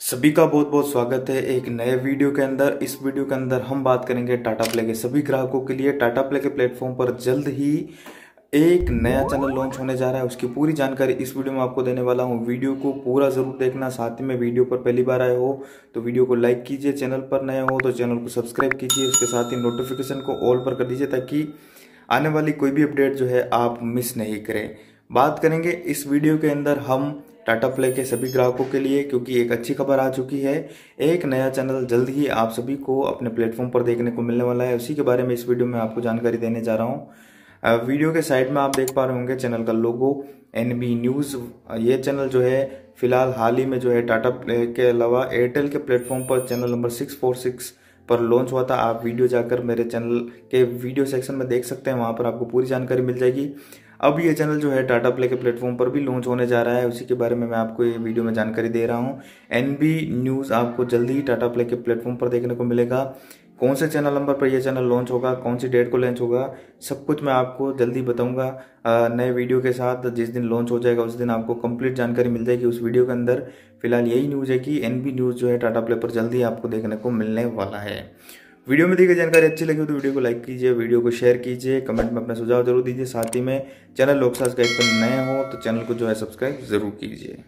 सभी का बहुत बहुत स्वागत है एक नए वीडियो के अंदर। इस वीडियो के अंदर हम बात करेंगे टाटा प्ले के सभी ग्राहकों के लिए। टाटा प्ले के प्लेटफॉर्म पर जल्द ही एक नया चैनल लॉन्च होने जा रहा है, उसकी पूरी जानकारी इस वीडियो में आपको देने वाला हूं। वीडियो को पूरा ज़रूर देखना, साथ में वीडियो पर पहली बार आए हो तो वीडियो को लाइक कीजिए, चैनल पर नए हो तो चैनल को सब्सक्राइब कीजिए, उसके साथ ही नोटिफिकेशन को ऑल पर कर दीजिए ताकि आने वाली कोई भी अपडेट जो है आप मिस नहीं करें। बात करेंगे इस वीडियो के अंदर हम टाटा प्ले के सभी ग्राहकों के लिए, क्योंकि एक अच्छी खबर आ चुकी है, एक नया चैनल जल्द ही आप सभी को अपने प्लेटफॉर्म पर देखने को मिलने वाला है। उसी के बारे में इस वीडियो में आपको जानकारी देने जा रहा हूं। वीडियो के साइड में आप देख पा रहे होंगे चैनल का लोगो एनबी न्यूज़। ये चैनल जो है फिलहाल हाल ही में जो है टाटा प्ले के अलावा एयरटेल के प्लेटफॉर्म पर चैनल नंबर 646 पर लॉन्च हुआ था। आप वीडियो जाकर मेरे चैनल के वीडियो सेक्शन में देख सकते हैं, वहाँ पर आपको पूरी जानकारी मिल जाएगी। अब ये चैनल जो है टाटा प्ले के प्लेटफॉर्म पर भी लॉन्च होने जा रहा है, उसी के बारे में मैं आपको ये वीडियो में जानकारी दे रहा हूँ। एनबी न्यूज़ आपको जल्दी ही टाटा प्ले के प्लेटफॉर्म पर देखने को मिलेगा। कौन से चैनल नंबर पर यह चैनल लॉन्च होगा, कौन सी डेट को लॉन्च होगा, सब कुछ मैं आपको जल्दी बताऊँगा नए वीडियो के साथ। जिस दिन लॉन्च हो जाएगा उस दिन आपको कंप्लीट जानकारी मिल जाएगी उस वीडियो के अंदर। फिलहाल यही न्यूज़ है कि एनबी न्यूज़ जो है टाटा प्ले पर जल्दी आपको देखने को मिलने वाला है। वीडियो में दी गई जानकारी अच्छी लगी हो तो वीडियो को लाइक कीजिए, वीडियो को शेयर कीजिए, कमेंट में अपना सुझाव जरूर दीजिए, साथ ही में चैनल लोग सब्सक्राइब पर नए हो तो चैनल को जो है सब्सक्राइब जरूर कीजिए।